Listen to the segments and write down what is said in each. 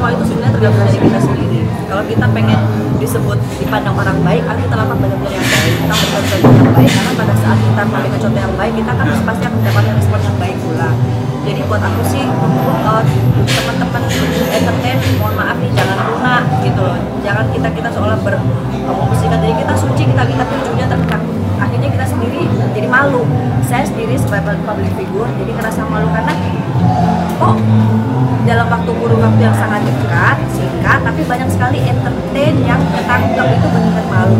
semua itu sebenarnya tergantung dari kita sendiri. Kalau kita pengen disebut dipandang orang baik, akan kita lakukan benar-benar yang baik, kita lakukan benar-benar yang baik, karena pada saat kita memberikan contoh yang baik, kita kan pasti akan mendapatkan respon yang baik pula. Jadi buat aku sih, teman-teman entertain, mohon maaf nih, jangan lunak gitu loh. Jangan kita seolah berfokuskan diri kita suci, kita tujuannya terkekang. Akhirnya kita sendiri jadi malu. Saya sendiri sebagai public figure, jadi ngerasa malu karena kok dalam kurun waktu yang sangat dekat, singkat, tapi banyak sekali entertain yang ketangkep. Itu benar-benar malu.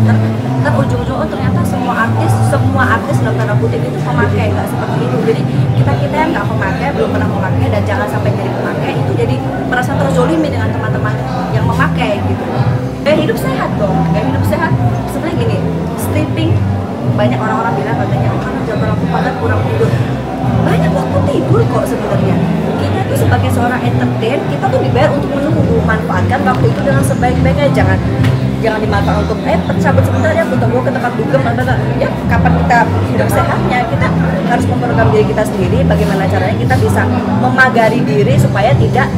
Ntar ujung-ujung, oh ternyata semua artis dalam tanda kutip itu memakai, nggak seperti itu. Jadi kita yang nggak memakai, belum pernah memakai, dan jangan sampai jadi pemakai, itu jadi merasa terzolimi dengan teman-teman yang memakai gitu. Gaya hidup sehat dong, gaya hidup sehat. Sebenarnya gini, sleeping, banyak orang-orang bilang katanya, oh kan jam terlalu padat, kurang tidur. Banyak waktu tidur kok sebenarnya. Kita tuh sebagai seorang entertain, kita tuh dibayar untuk menunggu, manfaatkan waktu itu dengan sebaik-baiknya. Jangan dimanfaatkan untuk percabut sebentar ya, butuh gue ke tempat dugem, ya kapan kita hidup sehatnya. Kita harus memperlukan diri kita sendiri, bagaimana caranya kita bisa memagari diri supaya tidak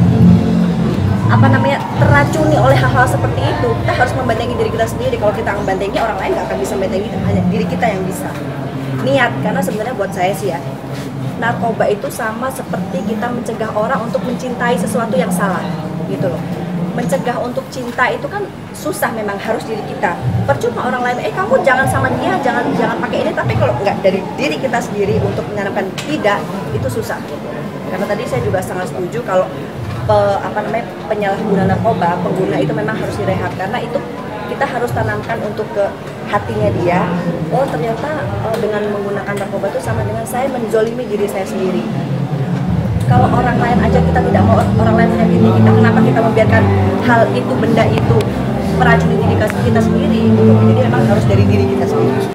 teracuni oleh hal-hal seperti itu. Kita harus membentengi diri kita sendiri. Kalau kita membentengi, orang lain nggak akan bisa membentengi, hanya diri kita yang bisa. Niat, karena sebenarnya buat saya sih ya, narkoba itu sama seperti kita mencegah orang untuk mencintai sesuatu yang salah gitu loh. Mencegah untuk cinta itu kan susah, memang harus diri kita. Percuma orang lain, kamu jangan sama dia, jangan pakai ini, tapi kalau nggak dari diri kita sendiri untuk menyarankan tidak, itu susah. Karena tadi saya juga sangat setuju kalau penyalahguna narkoba, pengguna itu memang harus direhab, karena itu kita harus tanamkan untuk ke hatinya dia, oh ternyata dengan menggunakan narkoba itu sama dengan saya menzolimi diri saya sendiri. Kalau orang lain aja kita tidak mau orang lain menyakiti kita, kenapa kita membiarkan hal itu, benda itu meracuni diri kita sendiri gitu. Jadi memang harus dari diri kita sendiri.